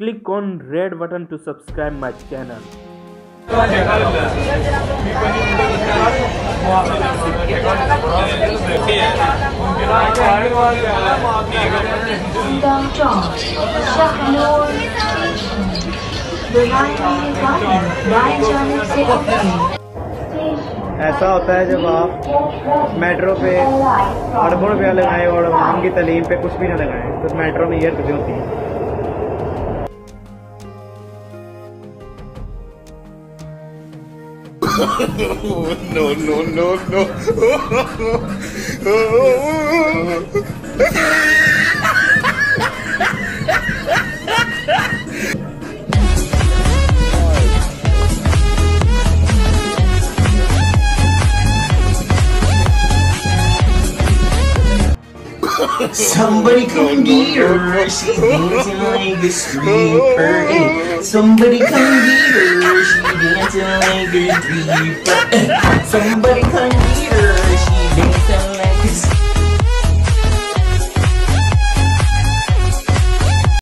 Click on red button to subscribe my channel. ऐसा होता है जब आप मेट्रो पे ₹800 लगाएं और आम की तलीम पे कुछ भी ना लगाएं तो मेट्रो में ये खुशी होती है। No. Somebody come get her, she's dancing like a stripper. Somebody come get her, she's dancing like a stripper. Somebody come get her.